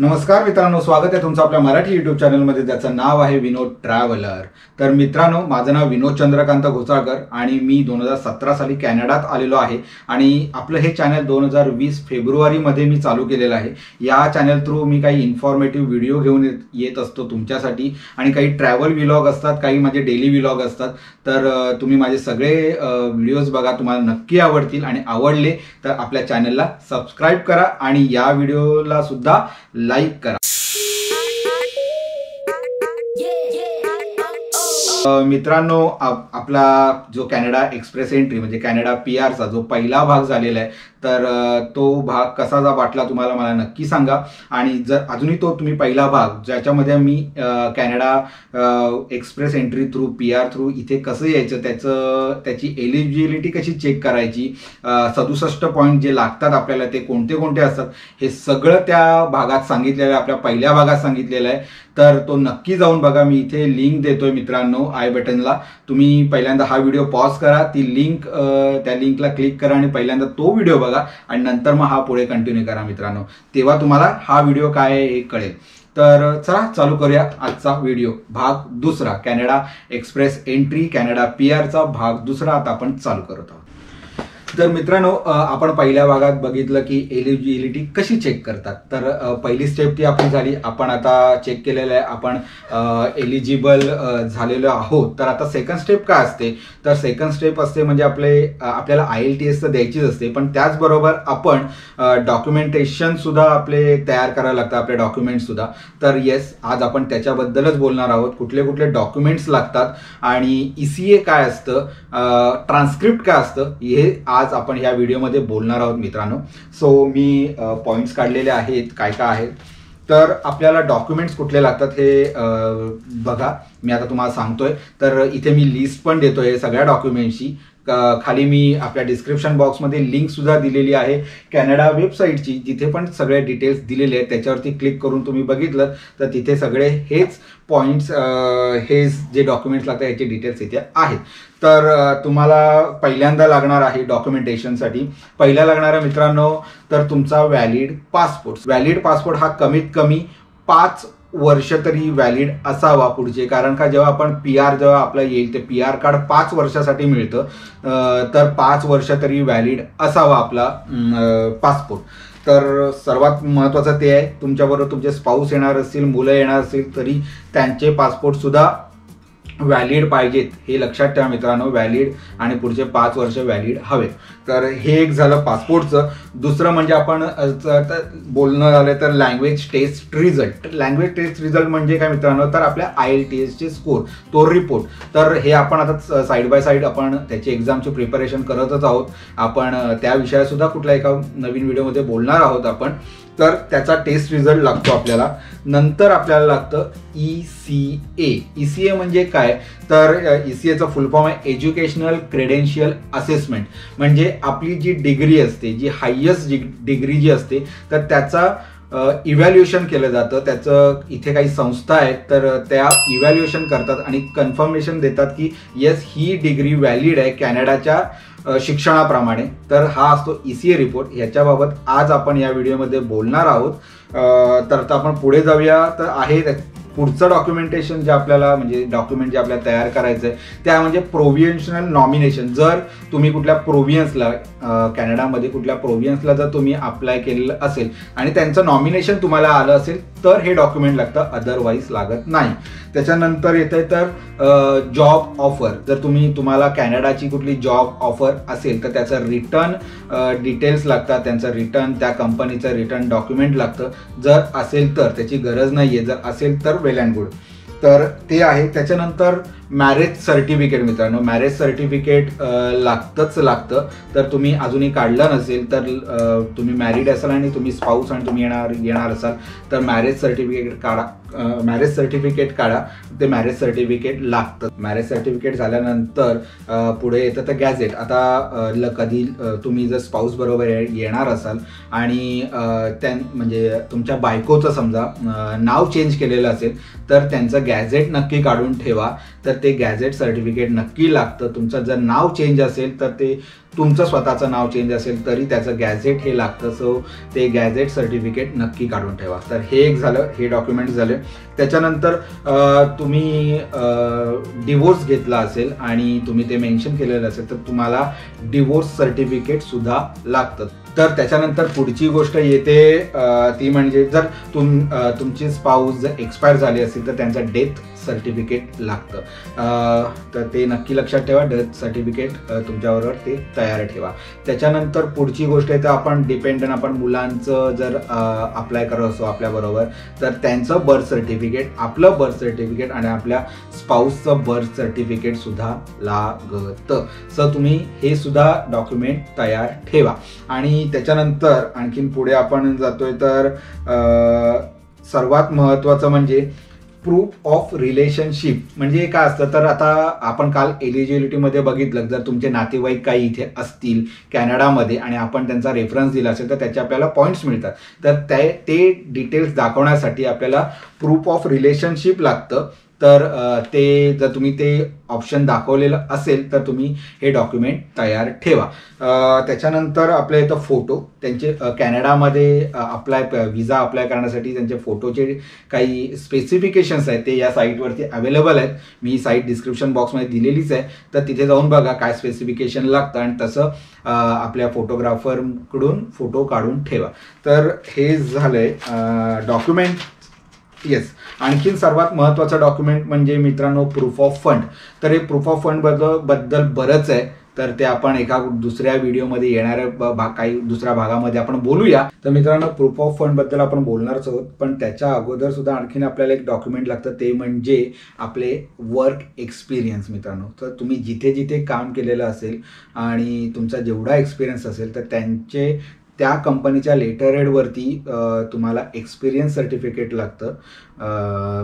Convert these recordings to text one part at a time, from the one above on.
नमस्कार मित्रांनो, स्वागत आहे तुमचं आपल्या मराठी यूट्यूब चॅनलमध्ये ज्याचं नाव आहे विनोद ट्रॅव्हलर। तर मित्रांनो, माझं नाव विनोद चंद्रकांत घोसाळकर आणि मी 2017 साली कॅनडात आलेलो आहे आणि आपलं हे चॅनल 2020 फेब्रुवारीमध्ये मी चालू केलेलं आहे। या चॅनल थ्रू मी काही इन्फॉर्मेटिव्ह व्हिडिओ घेऊन येत असतो तुमच्यासाठी आणि काही ट्रॅव्हल व्लॉग असतात, काही माझे डेली व्लॉग असतात। तर तुम्ही माझे सगळे व्हिडिओज बघा, तुम्हाला नक्की आवडतील आणि आवडले तर आपल्या चॅनलला सबस्क्राइब करा आणि या व्हिडिओला सुद्धा लाइक करा। मित्रांनो, आपला जो कॅनडा एक्सप्रेस एंट्री म्हणजे कॅनडा पी आरचा जो पहिला भाग झालेला आहे तर तो भाग कसा वाटला तुम्हाला मला नक्की सांगा। आणि जर अजूनही तो तुम्ही पहिला भाग ज्याच्यामध्ये मी Canada express entry through P R through इथे कसं यायचं, त्याची एलिजिबिलिटी कशी चेक करायची, 67 पॉईंट जे लागतात आपल्याला ते कोणते कोणते असतात हे सगळं त्या भागात सांगितलेलं आहे, आपल्या पहिल्या भागात सांगितलेलं आहे। तर तो नक्की जाऊन बघा, मी इथे लिंक देतोय मित्रांनो आय बटनला। तुम्ही पहिल्यांदा हा व्हिडिओ पॉज करा, ती लिंक त्या लिंकला क्लिक करा आणि पहिल्यांदा तो व्हिडिओ बघा आणि नंतर मग हा पुढे कंटिन्यू करा मित्रांनो, तेव्हा तुम्हाला हा व्हिडिओ काय आहे हे कळेल। तर चला चालू करूया आजचा व्हिडिओ, भाग दुसरा, Canada express entry Canada P आरचा भाग दुसरा आता आपण चालू करत आहोत। तर मित्रांनो, आपण पहिल्या भागात बघितलं की एलिजिबिलिटी कशी चेक करतात। तर पहिली स्टेप ती आपली झाली, आपण आता चेक केलेलं आहे, आपण एलिजिबल झालेलो आहोत। तर आता सेकंड स्टेप काय असते, तर सेकंड स्टेप असते म्हणजे आपल्याला IELTS तर द्यायचीच असते, पण त्याचबरोबर आपण डॉक्युमेंटेशनसुद्धा आपले तयार करायला लागतं, आपले डॉक्युमेंट्ससुद्धा। तर येस, आज आपण त्याच्याबद्दलच बोलणार आहोत, कुठले कुठले डॉक्युमेंट्स लागतात आणि ECA काय असतं, ट्रान्स्क्रिप्ट काय असतं हे आज आपण या व्हिडिओमध्ये बोलणार आहोत मित्रांनो। सो मी पॉइंट्स काढलेले आहेत काय काय आहेत। तर आपल्याला डॉक्युमेंट्स कुठले लागतात हे बघा, मी आता तुम्हाला सांगतोय। तर इथे मी लिस्ट पण देतोय सगळ्या डॉक्युमेंट्सची, खाली मी आपल्या डिस्क्रिप्शन बॉक्समध्ये लिंकसुद्धा दिलेली आहे कॅनडा वेबसाईटची, जिथे पण सगळे डिटेल्स दिलेले आहेत। त्याच्यावरती क्लिक करून तुम्ही बघितलं तर तिथे सगळे हेच पॉईंट्स, हेच जे डॉक्युमेंट्स लागतात याचे डिटेल्स इथे आहेत। तर तुम्हाला पहिल्यांदा लागणार आहे डॉक्युमेंटेशनसाठी, पहिला लागणार आहे मित्रांनो तर तुमचा व्हॅलिड पासपोर्ट। व्हॅलिड पासपोर्ट हा कमीत कमी 5 वर्ष तरी व्हॅलिड असावा पुढचे, कारण का जेव्हा आपण पी आर जेव्हा आपला येईल ते पी आर कार्ड 5 वर्षासाठी मिळतं, तर 5 वर्ष तरी व्हॅलिड असावा आपला पासपोर्ट। तर सर्वात महत्त्वाचं ते आहे, तुमच्याबरोबर तुमचे स्पाऊस येणार असतील, मुलं येणार असतील तरी त्यांचे पासपोर्टसुद्धा व्हॅलिड पाहिजेत, हे लक्षात ठेवा मित्रांनो, व्हॅलिड आणि पुढचे 5 वर्ष व्हॅलिड हवेत। तर हे एक झालं पासपोर्टचं। दुसरं म्हणजे आपण बोलणं झालं तर language test result. Language test result म्हणजे काय मित्रांनो, तर आपल्या IELTSचे स्कोर, तो रिपोर्ट। तर हे आपण आता साईड बाय साईड आपण त्याची एक्झामची प्रिपरेशन करतच आहोत, आपण त्या विषयासुद्धा कुठल्या एका नवीन व्हिडिओमध्ये बोलणार आहोत आपण। तर त्याचा टेस्ट रिझल्ट लागतो आपल्याला, नंतर आपल्याला लागतं ECA। ECA म्हणजे काय, तर ECAचा फुल फॉर्म आहे एज्युकेशनल क्रेडेन्शियल असेसमेंट। म्हणजे आपली जी डिग्री असते, जी हायेस्ट डिग्री जी असते तर त्याचा इव्हॅल्युएशन केलं जातं, त्याचं इथे काही संस्था आहेत तर त्या इव्हॅल्युएशन करतात आणि कन्फर्मेशन देतात की येस ही डिग्री व्हॅलिड आहे कॅनडाच्या शिक्षणाप्रमाणे। तर हा असतो ECA रिपोर्ट, ह्याच्याबाबत आज आपण या व्हिडिओमध्ये बोलणार आहोत। तर आपण पुढे जाऊया, तर आहे पुढचं डॉक्युमेंटेशन जे आपल्याला म्हणजे डॉक्युमेंट जे आपल्याला तयार करायचं आहे त्या म्हणजे प्रोव्हिएन्शनल नॉमिनेशन। जर तुम्ही कुठल्या प्रोव्हियन्सला कॅनडामध्ये कुठल्या प्रोव्हियन्सला जर तुम्ही अप्लाय केलेलं असेल आणि त्यांचं नॉमिनेशन तुम्हाला आलं असेल तर हे डॉक्युमेंट लागतं, अदरवाईज लागत नाही। त्याच्यानंतर येतं तर जॉब ऑफर। जर तुम्हाला कॅनडाची कुठली जॉब ऑफर असेल तर त्याचं रिटर्न डिटेल्स लागतात, त्यांचं रिटर्न, त्या कंपनीचं रिटर्न डॉक्युमेंट लागतं जर असेल तर, त्याची गरज नाही आहे, जर असेल तर वेल अँड गुड। तर ते आहे। त्याच्यानंतर मॅरेज सर्टिफिकेट मित्रांनो, मॅरेज सर्टिफिकेट लागतंच लागतं। तर तुम्ही अजूनही काढलं नसेल तर तुम्ही मॅरिड असाल आणि तुम्ही स्पाऊस आणि तुम्ही येणार असाल तर मॅरेज सर्टिफिकेट काढा, मॅरेज सर्टिफिकेट काढा, ते मॅरेज सर्टिफिकेट लागतं। मॅरेज सर्टिफिकेट झाल्यानंतर पुढे येतं तर गॅझेट। आता कधी तुम्ही जर स्पाऊस बरोबर येणार असाल आणि म्हणजे तुमच्या बायकोचं समजा नाव चेंज केलेलं असेल तर त्यांचं गॅझेट नक्की काढून ठेवा, तर ते गॅजेट सर्टिफिकेट नक्की लागतं। तुमचं जर नाव चेंज असेल तर ते तुमचं स्वतःचं नाव चेंज असेल तरी त्याचं गॅजेट हे लागतं। सो ते गॅजेट सर्टिफिकेट नक्की काढून ठेवा। तर हे एक झालं, हे डॉक्युमेंट झाले। त्याच्यानंतर तुम्ही डिवोर्स घेतला असेल आणि तुम्ही ते मेन्शन केलेलं असेल तर तुम्हाला डिवोर्स सर्टिफिकेट सुद्धा लागतं। तर त्याच्यानंतर पुढची गोष्ट येते ती म्हणजे जर तुमची स्पाउस जर एक्सपायर झाली असेल तर त्यांचा डेथ सर्टिफिकेट लागतं। तर ते नक्की लक्षात ठेवा, डेथ सर्टिफिकेट तुमच्याबरोबर ते तयार ठेवा। त्याच्यानंतर पुढची गोष्ट आहे तर आपण डिपेंडंट आपण मुलांचं जर अप्लाय करत असो आपल्याबरोबर तर त्यांचं बर्थ सर्टिफिकेट, आपलं बर्थ सर्टिफिकेट आणि आपल्या स्पाउसचं बर्थ सर्टिफिकेट सुद्धा लागतं। सो तुम्ही हे सुद्धा डॉक्युमेंट तयार ठेवा। आणि त्याच्यानंतर आणखीन पुढे आपण जातोय तर सर्वात महत्त्वाचं म्हणजे प्रूफ ऑफ रिलेशनशिप म्हणजे काय असतं। तर आता आपण काल एलिजिबिलिटीमध्ये बघितलं जर तुमचे नातेवाईक काही इथे असतील कॅनडामध्ये आणि आपण त्यांचा रेफरन्स दिला असेल तर त्याचे आपल्याला पॉईंट्स मिळतात। तर ते डिटेल्स दाखवण्यासाठी आपल्याला प्रूफ ऑफ रिलेशनशिप लागतं। तर ते जर तुम्ही ते ऑप्शन दाखवलेलं असेल तर तुम्ही हे डॉक्युमेंट तयार ठेवा। त्याच्यानंतर आपल्या इथं फोटो, त्यांचे कॅनडामध्ये अप्लाय विजा अप्लाय करण्यासाठी त्यांचे फोटोचे काही स्पेसिफिकेशन्स आहेत ते या साईटवरती अवेलेबल आहेत। मी साईट डिस्क्रिप्शन बॉक्समध्ये दिलेलीच आहे तर तिथे जाऊन बघा काय स्पेसिफिकेशन लागतं आणि तसं आपल्या फोटोग्राफरकडून फोटो काढून ठेवा। तर हे झालं आहे डॉक्युमेंट। येस, आणखीन सर्वात महत्त्वाचं डॉक्युमेंट म्हणजे मित्रांनो प्रूफ ऑफ फंड। तर हे प्रूफ ऑफ फंड बद्दल बरंच आहे तर ते आपण एका दुसऱ्या व्हिडिओमध्ये येणाऱ्या काही दुसऱ्या भागामध्ये आपण बोलूया। तर मित्रांनो प्रूफ ऑफ फंडबद्दल आपण बोलणारच आहोत पण त्याच्या अगोदर सुद्धा आणखीन आपल्याला एक डॉक्युमेंट लागतं ते म्हणजे आपले वर्क एक्सपिरियन्स। मित्रांनो तर तुम्ही जिथे जिथे काम केलेलं असेल आणि तुमचा जेवढा एक्सपिरियन्स असेल तर त्यांचे त्या कंपनीच्या लेटर हेडवरती तुम्हाला एक्सपिरियन्स सर्टिफिकेट लागतं।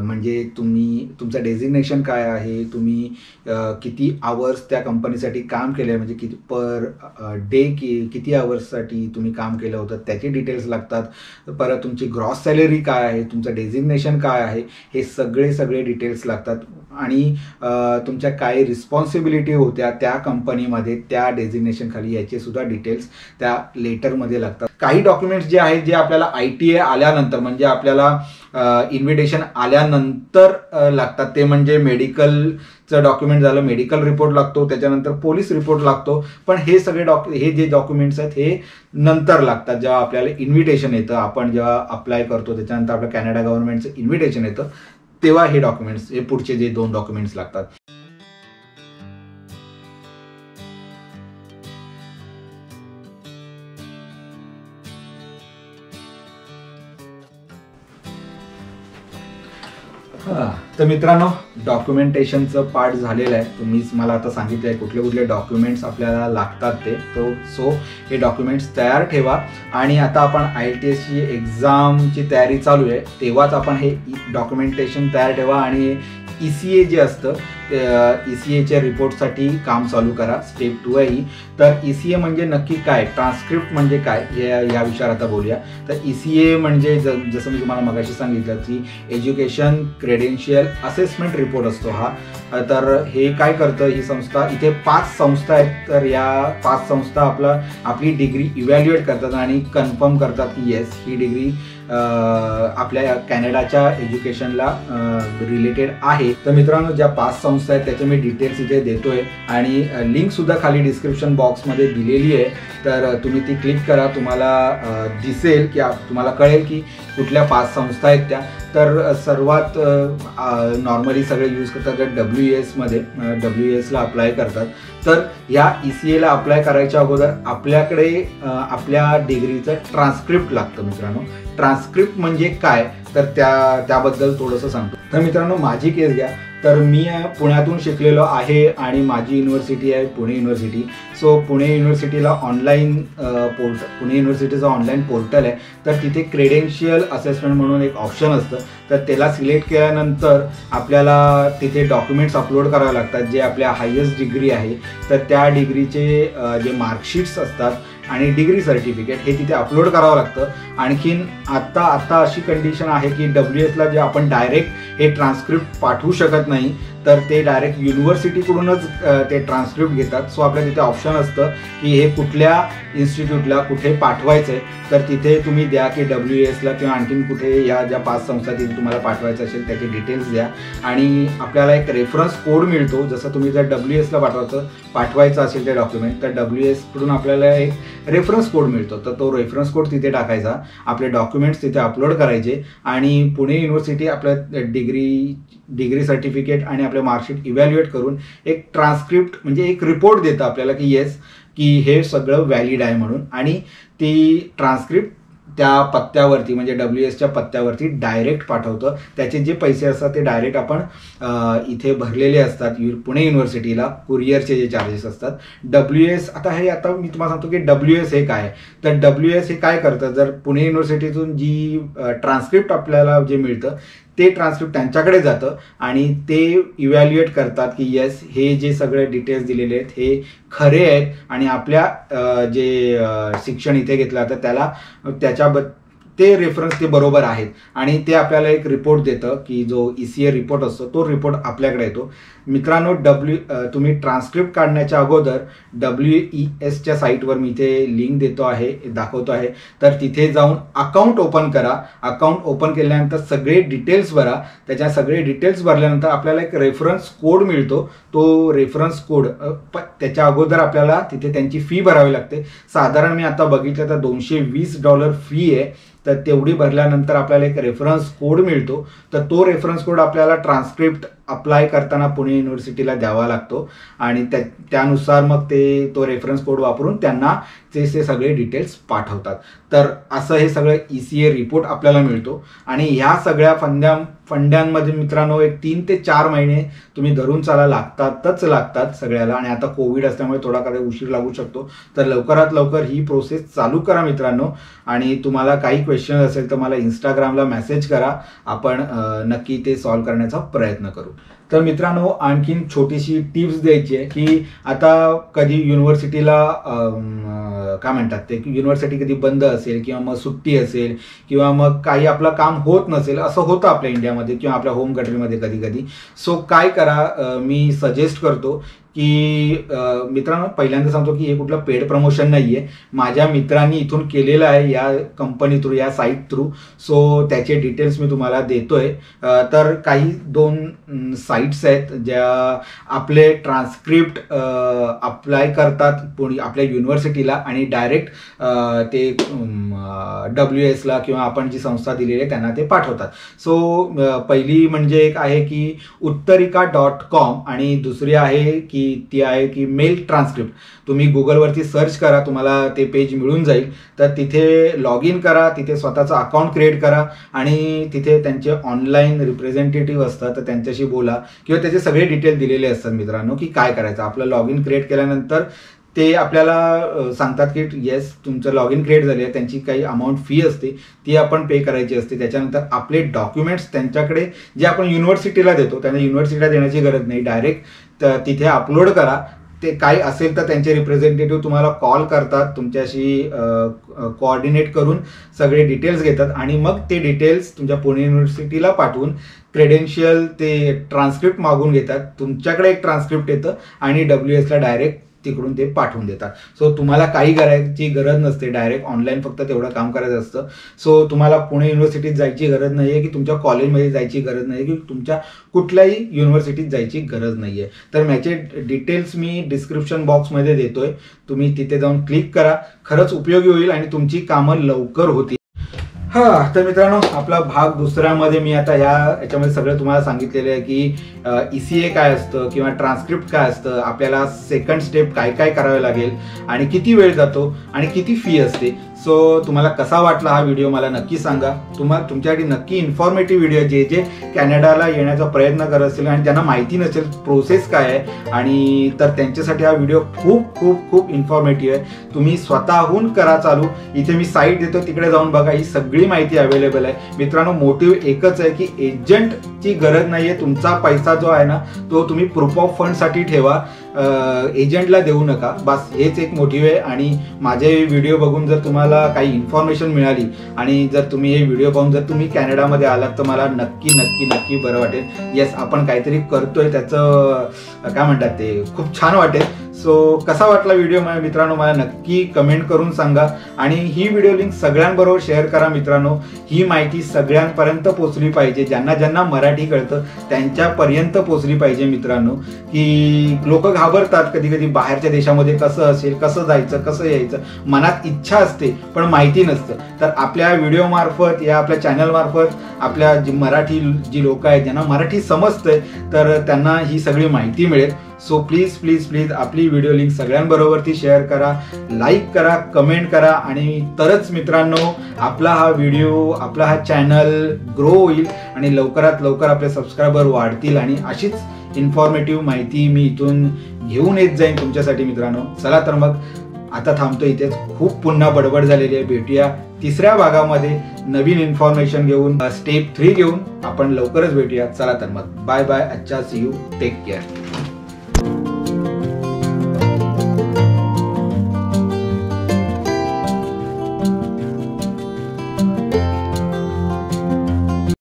म्हणजे तुमचं डेझिग्नेशन काय आहे, तुम्ही किती आवर्स त्या कंपनीसाठी काम केले म्हणजे किती पर डे किती आवर्ससाठी तुम्ही काम केलं होतं त्याचे डिटेल्स लागतात। परत तुमची ग्रॉस सॅलरी काय आहे, तुमचं डेझिग्नेशन काय आहे, हे सगळे डिटेल्स लागतात। आणि तुमच्या काय रिस्पॉन्सिबिलिटी होत्या त्या कंपनीमध्ये त्या डेझिग्नेशनखाली याचेसुद्धा डिटेल्स त्या लेटरमध्ये लागतात। काही डॉक्युमेंट्स जे आहेत जे आपल्याला ITA आल्यानंतर म्हणजे आपल्याला इन्व्हिटेशन आल्यानंतर लागतात ते म्हणजे मेडिकलचं डॉक्युमेंट झालं, मेडिकल रिपोर्ट लागतो, त्याच्यानंतर पोलीस रिपोर्ट लागतो। पण हे सगळे हे जे डॉक्युमेंट्स आहेत हे नंतर लागतात जेव्हा आपल्याला इन्व्हिटेशन येतं, आपण जेव्हा अप्लाय करतो त्याच्यानंतर आपलं कॅनडा गव्हर्नमेंटचं इन्व्हिटेशन येतं तेव्हा हे डॉक्युमेंट्स हे पुढचे जे दोन डॉक्युमेंट्स लागतात। तर मित्रांनो डॉक्युमेंटेशनचं पार्ट झालेलं आहे। तुम्हीच मला आता सांगितलं आहे कुठले कुठले डॉक्युमेंट्स आपल्याला लागतात ते। सो हे डॉक्युमेंट्स तयार ठेवा। आणि आता आपण IELTS एक्झामची तयारी चालू आहे तेव्हाच आपण हे डॉक्युमेंटेशन तयार ठेवा आणि ECA जे असतं ECAच्या रिपोर्टसाठी काम चालू करा। स्टेप 2 आहे ही। तर ECA म्हणजे नक्की काय, ट्रान्स्क्रिप्ट म्हणजे काय या विषयावर आता बोलूया। तर ECA म्हणजे जसं मी तुम्हाला मगाशी सांगितलं की एज्युकेशन क्रेडेन्शियल असेसमेंट रिपोर्ट असतो हा। तर हे काय करतं ही संस्था, इथे 5 संस्था आहेत तर या 5 संस्था आपली डिग्री इव्हॅल्युएट करतात आणि कन्फर्म करतात की येस ही डिग्री आपल्या कॅनडाच्या एज्युकेशनला रिलेटेड आहे। तर मित्रांनो ज्या 5 संस्था आहेत त्याचे मी डिटेल्स इथे देतोय आणि लिंकसुद्धा खाली डिस्क्रिप्शन बॉक्समध्ये दिलेली आहे तर तुम्ही ती क्लिक करा, तुम्हाला दिसेल की तुम्हाला कळेल की कुठल्या 5 संस्था आहेत त्या। तर सर्वात नॉर्मली सगळे यूज करतात WESमध्ये, WESला अप्लाय करतात। तर ह्या ECAला अप्लाय करायच्या अगोदर आपल्याकडे आपल्या डिग्रीचं ट्रान्स्क्रिप्ट लागतं। मित्रांनो ट्रान्स्क्रिप्ट म्हणजे काय तर त्याबद्दल थोडंसं सांगतो। तर मित्रांनो माझी केस घ्या तर मी पुण्यातून शिकलेलो आहे आणि माझी युनिव्हर्सिटी आहे पुणे युनिव्हर्सिटी। सो पुणे युनिव्हर्सिटीला ऑनलाईन पुणे युनिव्हर्सिटीचं ऑनलाईन पोर्टल आहे तर तिथे क्रेडेन्शियल असेसमेंट म्हणून एक ऑप्शन असतं तर त्याला सिलेक्ट केल्यानंतर आपल्याला तिथे डॉक्युमेंट्स अपलोड करावे लागतात जे आपल्या हायेस्ट डिग्री आहे तर त्या डिग्रीचे जे मार्कशीट्स असतात आणि डिग्री सर्टिफिकेट हे तिथे अपलोड करावं लागतं। आणखीन आता अशी कंडिशन आहे की WESला जे आपण डायरेक्ट हे ट्रान्स्क्रिप्ट पाठवू शकत नाही तर ते डायरेक्ट युनिव्हर्सिटीकडूनच ते ट्रान्स्क्रिप्ट घेतात। सो आपल्याला तिथे ऑप्शन असतं की हे कुठल्या इन्स्टिट्यूटला कुठे पाठवायचं आहे, तर तिथे तुम्ही द्या की WESला किंवा आणखीन कुठे या ज्या 5 संस्था तिथे तुम्हाला पाठवायचं असेल त्याचे डिटेल्स द्या आणि आपल्याला एक रेफरन्स कोड मिळतो। जसं तुम्ही जर WESला पाठवायचं असेल ते डॉक्युमेंट तर WESकडून आपल्याला एक रेफरन्स कोड मिळतो, तर तो रेफरन्स कोड तिथे टाकायचा, आपले डॉक्युमेंट्स तिथे अपलोड करायचे आणि पुणे युनिव्हर्सिटी आपल्या डिग्री सर्टिफिकेट आणि आपले मार्कशीट इव्हॅल्युएट करून एक ट्रान्स्क्रिप्ट म्हणजे एक रिपोर्ट देता आपल्याला की येस की हे सगळं व्हॅलिड आहे म्हणून, आणि ती ट्रान्स्क्रिप्ट त्या पत्त्यावरती म्हणजे WESच्या पत्त्यावरती डायरेक्ट पाठवतं। त्याचे जे पैसे असतात ते डायरेक्ट आपण इथे भरलेले असतात पुणे युनिव्हर्सिटीला, कुरिअरचे जे चार्जेस असतात। WES आता मी तुम्हाला सांगतो की WES हे काय, तर WES हे काय करतं, जर पुणे युनिव्हर्सिटीतून जी ट्रान्स्क्रिप्ट आपल्याला जे मिळतं ते ट्रान्स्क्रिप्ट त्यांच्याकडे जातं आणि ते इव्हॅल्युएट करतात की यस हे जे सगळे डिटेल्स दिलेले आहेत हे खरे आहेत आणि आपल्या जे शिक्षण इथे घेतलं तर त्याला ते रेफरन्स ते बरोबर आहेत आणि ते आपल्याला एक रिपोर्ट देतं की जो ECA रिपोर्ट असतो तो रिपोर्ट आपल्याकडे येतो। मित्रांनो तुम्ही ट्रान्स्क्रिप्ट काढण्याच्या अगोदर WESच्या साईटवर मी इथे लिंक देतो आहे दाखवतो आहे, तर तिथे जाऊन अकाउंट ओपन करा। अकाउंट ओपन केल्यानंतर सगळे डिटेल्स भरा, त्याच्या सगळे डिटेल्स भरल्यानंतर आपल्याला एक रेफरन्स कोड मिळतो। तो रेफरन्स कोड त्याच्या अगोदर आपल्याला तिथे त्यांची फी भरावी लागते। साधारण मी आता बघितलं तर $220 फी आहे, तर तेवढी भरल्यानंतर आपल्याला एक रेफरन्स कोड मिळतो। तर तो रेफरन्स कोड आपल्याला ट्रान्स्क्रिप्ट अप्लाय करताना पुणे युनिव्हर्सिटीला द्यावा लागतो आणि त्यानुसार मग ते तो रेफरन्स कोड वापरून त्यांना ते सगळे डिटेल्स पाठवतात। तर असं हे सगळं ECA रिपोर्ट आपल्याला मिळतो आणि ह्या सगळ्या फंड्यांमध्ये मित्रांनो एक 3 ते 4 महिने तुम्ही धरून चला लागतात सगळ्याला, आणि आता कोविड असल्यामुळे थोडा काही उशीर लागू शकतो। तर लवकरात लवकर ही प्रोसेस चालू करा मित्रांनो, आणि तुम्हाला काही क्वेश्चन असेल तर मला इंस्टाग्रामला मेसेज करा, आपण नक्की ते सॉल्व करण्याचा प्रयत्न करू। तर मित्रांनो आणखीन छोटीशी टिप्स द्यायची आहे की आता कधी युनिव्हर्सिटीला काय म्हणतात ते युनिव्हर्सिटी कधी बंद असेल किंवा मग सुट्टी असेल किंवा मग काही आपलं काम होत नसेल, असं होतं आपल्या इंडियामध्ये किंवा आपल्या होम कंट्रीमध्ये कधी। सो काय करा मी सजेस्ट करतो की मित्रांनो पहिल्यांदा सांगतो की हे कुठलं पेड प्रमोशन नाही आहे, माझ्या मित्रांनी इथून केलेलं आहे या कंपनी थ्रू या साईट थ्रू। सो त्याचे डिटेल्स मी तुम्हाला देतोय। तर काही 2 साईट्स आहेत ज्या आपले ट्रान्स्क्रिप्ट अप्लाय करतात आपल्या युनिव्हर्सिटीला आणि डायरेक्ट ते WESला किंवा आपण जी संस्था दिलेली आहे त्यांना ते पाठवतात। सो पहिली म्हणजे एक आहे की uttarika.com आणि दुसरी आहे की ती आहे की मेल ट्रान्स्क्रिप्ट। तुम्ही गुगलवरती सर्च करा, तुम्हाला ते पेज मिळून जाईल। तर तिथे लॉग इन करा, तिथे स्वतःचा अकाउंट क्रिएट करा आणि तिथे त्यांचे ऑनलाईन रिप्रेझेंटेटिव्ह असतात तर त्यांच्याशी बोला किंवा त्याचे सगळे डिटेल दिलेले असतात मित्रांनो की काय करायचं। आपलं लॉग इन क्रिएट केल्यानंतर ते आपल्याला सांगतात की येस तुमचं लॉग इन क्रिएट झाले, त्यांची काही अमाऊंट फी असते ती आपण पे करायची असते। त्याच्यानंतर आपले डॉक्युमेंट्स त्यांच्याकडे जे आपण युनिव्हर्सिटीला देतो त्यांना युनिव्हर्सिटीला देण्याची गरज नाही, डायरेक्ट तिथे अपलोड करा। ते काही असेल तर त्यांचे रिप्रेझेंटेटिव्ह तुम्हाला कॉल करतात, तुमच्याशी कोऑर्डिनेट करून सगळे डिटेल्स घेतात आणि मग ते डिटेल्स तुमच्या पुणे युनिव्हर्सिटीला पाठवून क्रेडेन्शियल ते ट्रान्स्क्रिप्ट मागून घेतात, तुमच्याकडे एक ट्रान्स्क्रिप्ट येतं आणि WESला डायरेक्ट तिकडून ते पाठवून देतात। सो तुम्हाला काही करायची गरज नसते, डायरेक्ट ऑनलाईन फक्त तेवढं काम करायचं असतं। सो तुम्हाला पुणे युनिव्हर्सिटीत जायची गरज नाही आहे की तुमच्या कॉलेजमध्ये जायची गरज नाही आहे की तुमच्या कुठल्याही युनिव्हर्सिटीत जायची गरज नाही आहे। तर माझे डिटेल्स मी डिस्क्रिप्शन बॉक्समध्ये देतोय, तुम्ही तिथे जाऊन क्लिक करा, खरंच उपयोगी होईल आणि तुमची कामं लवकर होतील। हां तर मित्रांनो आपला भाग 2मध्ये मी आता याच्यामध्ये सगळं तुम्हाला सांगितलेलं आहे की ECA काय असतं किंवा ट्रान्स्क्रिप्ट काय असतं, आपल्याला सेकंड स्टेप काय काय करावे लागेल आणि किती वेळ जातो आणि किती फी असते। सो तुम्हाला कसा वाटला हा व्हिडिओ मला नक्की सांगा। तुमच्यासाठी नक्की इन्फॉर्मेटिव्ह व्हिडिओ जे जे कॅनडाला येण्याचा प्रयत्न करत असतील आणि ज्यांना माहिती नसेल प्रोसेस काय आहे आणि तर त्यांच्यासाठी हा व्हिडिओ खूप खूप खूप इन्फॉर्मेटिव्ह आहे। तुम्ही स्वतःहून करा चालू, इथे मी साईट देतो तिकडे जाऊन बघा, ही सगळी माहिती अवेलेबल आहे। मित्रांनो मोटिव्ह एकच आहे की एजंटची गरज नाही आहे, तुमचा पैसा जो आहे ना तो तुम्ही प्रूफ ऑफ फंडसाठी ठेवा। एजंटला देऊ नका। बस हेच एक मोटिव आहे। आणि माझे व्हिडिओ बघून जर तुम्हाला काही इन्फॉर्मेशन मिळाली आणि जर तुम्ही हे व्हिडिओ पाहून जर तुम्ही कॅनडा मध्ये आलात तर मला नक्की नक्की नक्की बरं वाटेल। यस, आपण काहीतरी करतोय, त्याचं काय म्हणतात ते खूप छान वाटेल। सो कसा वाटला व्हिडिओ माझ्या मित्रांनो मला नक्की कमेंट करून सांगा आणि ही व्हिडिओ लिंक सगळ्यांबरोबर शेअर करा। मित्रांनो ही माहिती सगळ्यांपर्यंत पोहोचली पाहिजे, ज्यांना ज्यांना मराठी कळतं त्यांच्यापर्यंत पोहोचली पाहिजे। मित्रांनो की लोक घाबरतात कधी कधी बाहेरच्या देशामध्ये कसं असेल, कसं जायचं, कसं यायचं, मनात इच्छा असते पण माहिती नसतं। तर आपल्या व्हिडिओ मार्फत या आपल्या चॅनल मार्फत आपल्या जी मराठी जी लोक आहेत ज्यांना मराठी समजतंय तर त्यांना ही सगळी माहिती मिळेल। सो प्लीज प्लीज प्लीज आपली व्हिडिओ लिंक सगळ्यांबरोबरती शेअर करा, लाईक करा, कमेंट करा आणि तरच मित्रांनो आपला हा व्हिडिओ आपला हा चॅनल ग्रो होईल आणि लवकरात लवकर आपले सबस्क्रायबर वाढतील आणि अशीच इन्फॉर्मेटिव्ह माहिती मी इथून घेऊन येत जाईन तुमच्यासाठी मित्रांनो। चला तर मग आता थांबतो इथेच, खूप पुन्हा बडबड झालेली आहे। भेटूया तिसऱ्या भागामध्ये नवीन इन्फॉर्मेशन घेऊन, स्टेप 3 घेऊन आपण लवकरच भेटूया। चला तर मग बाय बाय, अच्छा, सी यू, टेक केअर।